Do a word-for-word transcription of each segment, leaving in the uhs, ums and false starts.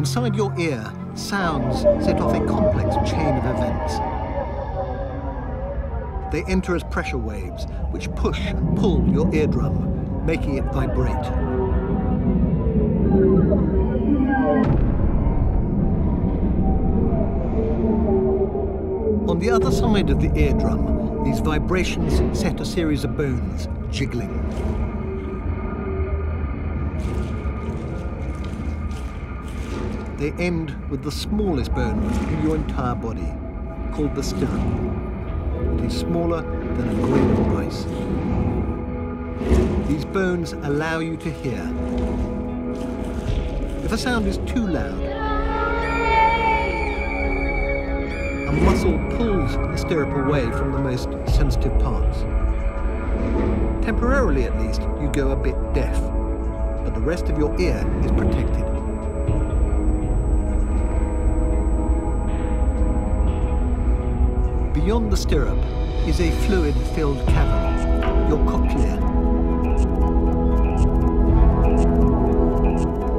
Inside your ear, sounds set off a complex chain of events. They enter as pressure waves, which push and pull your eardrum, making it vibrate. On the other side of the eardrum, these vibrations set a series of bones jiggling. They end with the smallest bone in your entire body, called the stirrup. It is smaller than a grain of rice. These bones allow you to hear. If a sound is too loud, a muscle pulls the stirrup away from the most sensitive parts. Temporarily, at least, you go a bit deaf, but the rest of your ear is protected. Beyond the stirrup is a fluid-filled cavern, your cochlea.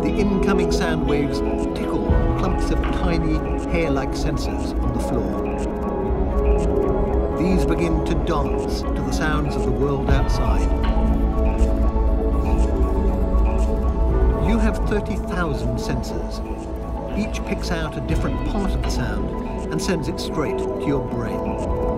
The incoming sound waves tickle clumps of tiny, hair-like sensors on the floor. These begin to dance to the sounds of the world outside. You have thirty thousand sensors. Each picks out a different part of the sound and sends it straight to your brain.